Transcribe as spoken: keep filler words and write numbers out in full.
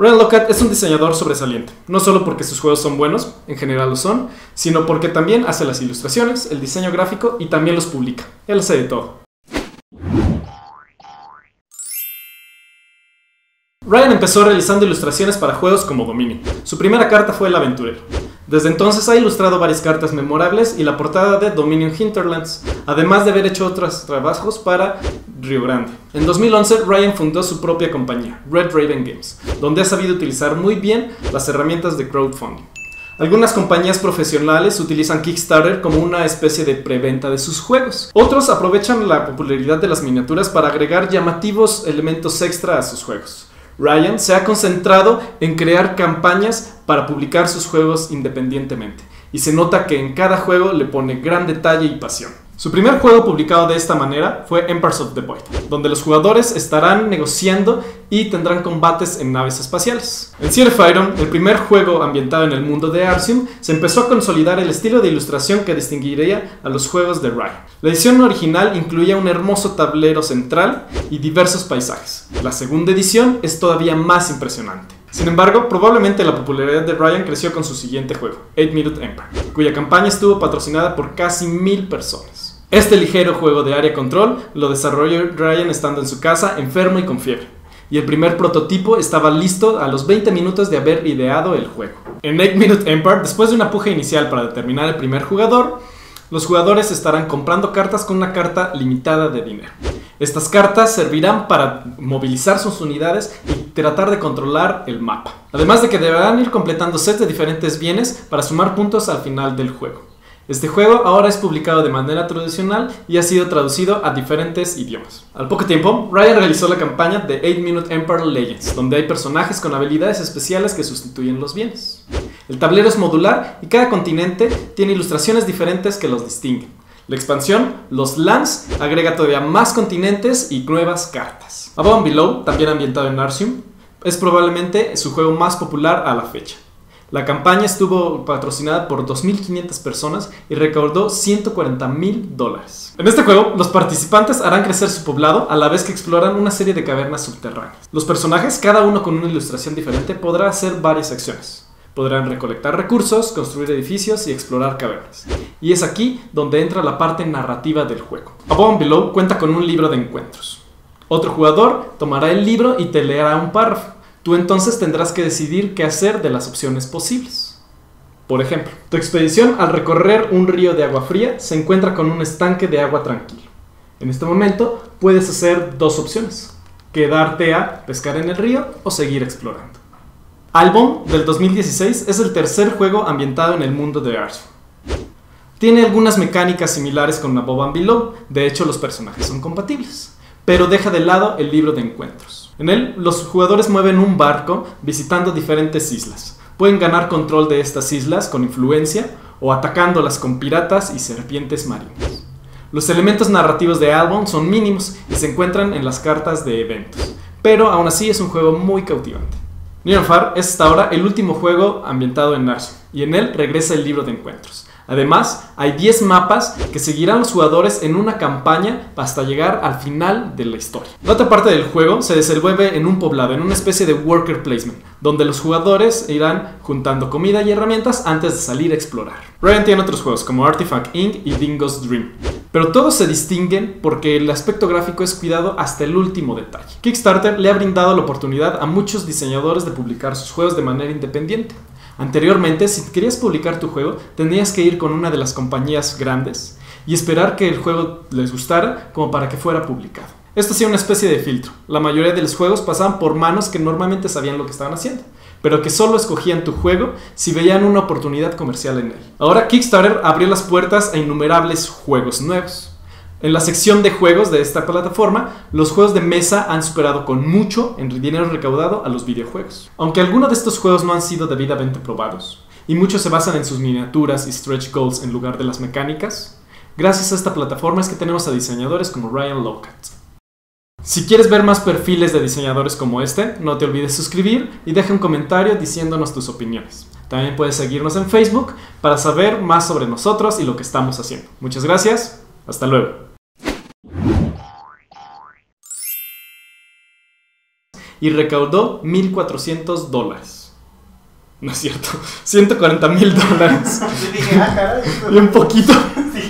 Ryan Laukat es un diseñador sobresaliente, no solo porque sus juegos son buenos, en general lo son, sino porque también hace las ilustraciones, el diseño gráfico y también los publica. Él hace de todo. Ryan empezó realizando ilustraciones para juegos como Dominion. Su primera carta fue El Aventurero. Desde entonces ha ilustrado varias cartas memorables y la portada de Dominion Hinterlands, además de haber hecho otros trabajos para Río Grande. En dos mil once, Ryan fundó su propia compañía, Red Raven Games, donde ha sabido utilizar muy bien las herramientas de crowdfunding. Algunas compañías profesionales utilizan Kickstarter como una especie de preventa de sus juegos. Otros aprovechan la popularidad de las miniaturas para agregar llamativos elementos extra a sus juegos. Ryan se ha concentrado en crear campañas para publicar sus juegos independientemente, y se nota que en cada juego le pone gran detalle y pasión. Su primer juego publicado de esta manera fue Empires of the Void, donde los jugadores estarán negociando y tendrán combates en naves espaciales. En Sea of Iron, el primer juego ambientado en el mundo de Arzium, se empezó a consolidar el estilo de ilustración que distinguiría a los juegos de Ryan. La edición original incluía un hermoso tablero central y diversos paisajes. La segunda edición es todavía más impresionante. Sin embargo, probablemente la popularidad de Ryan creció con su siguiente juego, Eight-Minute Empire, cuya campaña estuvo patrocinada por casi mil personas. Este ligero juego de área control lo desarrolló Ryan estando en su casa, enfermo y con fiebre, y el primer prototipo estaba listo a los veinte minutos de haber ideado el juego. En Eight-Minute Empire, después de una puja inicial para determinar el primer jugador, los jugadores estarán comprando cartas con una carta limitada de dinero. Estas cartas servirán para movilizar sus unidades y tratar de controlar el mapa, además de que deberán ir completando sets de diferentes bienes para sumar puntos al final del juego. Este juego ahora es publicado de manera tradicional y ha sido traducido a diferentes idiomas. Al poco tiempo, Ryan realizó la campaña de Eight-Minute Empire Legends, donde hay personajes con habilidades especiales que sustituyen los bienes. El tablero es modular y cada continente tiene ilustraciones diferentes que los distinguen. La expansión, los lands, agrega todavía más continentes y nuevas cartas. Above and Below, también ambientado en Arzium, es probablemente su juego más popular a la fecha. La campaña estuvo patrocinada por dos mil quinientas personas y recaudó ciento cuarenta mil dólares. En este juego, los participantes harán crecer su poblado a la vez que exploran una serie de cavernas subterráneas. Los personajes, cada uno con una ilustración diferente, podrá hacer varias acciones. Podrán recolectar recursos, construir edificios y explorar cavernas. Y es aquí donde entra la parte narrativa del juego. Above and Below cuenta con un libro de encuentros. Otro jugador tomará el libro y te leerá un párrafo. Tú entonces tendrás que decidir qué hacer de las opciones posibles. Por ejemplo, tu expedición al recorrer un río de agua fría se encuentra con un estanque de agua tranquilo. En este momento puedes hacer dos opciones: quedarte a pescar en el río o seguir explorando. Álbum, del dos mil dieciséis, es el tercer juego ambientado en el mundo de Arzium. Tiene algunas mecánicas similares con Above and Below, de hecho los personajes son compatibles, pero deja de lado el libro de encuentros. En él, los jugadores mueven un barco visitando diferentes islas. Pueden ganar control de estas islas con influencia o atacándolas con piratas y serpientes marinas. Los elementos narrativos de Álbum son mínimos y se encuentran en las cartas de eventos, pero aún así es un juego muy cautivante. Near and Far es hasta ahora el último juego ambientado en Arzium, y en él regresa el libro de encuentros. Además, hay diez mapas que seguirán los jugadores en una campaña hasta llegar al final de la historia. La otra parte del juego se desenvuelve en un poblado, en una especie de worker placement, donde los jugadores irán juntando comida y herramientas antes de salir a explorar. Ryan tiene otros juegos como Artifact incorporated y Dingo's Dream, pero todos se distinguen porque el aspecto gráfico es cuidado hasta el último detalle. Kickstarter le ha brindado la oportunidad a muchos diseñadores de publicar sus juegos de manera independiente. Anteriormente, si querías publicar tu juego, tenías que ir con una de las compañías grandes y esperar que el juego les gustara como para que fuera publicado. Esto hacía una especie de filtro. La mayoría de los juegos pasaban por manos que normalmente sabían lo que estaban haciendo, pero que solo escogían tu juego si veían una oportunidad comercial en él. Ahora Kickstarter abrió las puertas a innumerables juegos nuevos. En la sección de juegos de esta plataforma, los juegos de mesa han superado con mucho en dinero recaudado a los videojuegos. Aunque algunos de estos juegos no han sido debidamente probados, y muchos se basan en sus miniaturas y stretch goals en lugar de las mecánicas, gracias a esta plataforma es que tenemos a diseñadores como Ryan Laukat. Si quieres ver más perfiles de diseñadores como este, no te olvides suscribir y deja un comentario diciéndonos tus opiniones. También puedes seguirnos en Facebook para saber más sobre nosotros y lo que estamos haciendo. Muchas gracias, hasta luego. y recaudó mil cuatrocientos dólares. No es cierto, ciento cuarenta mil dólares. Yo dije, ah, caray. Bien poquito. Sí.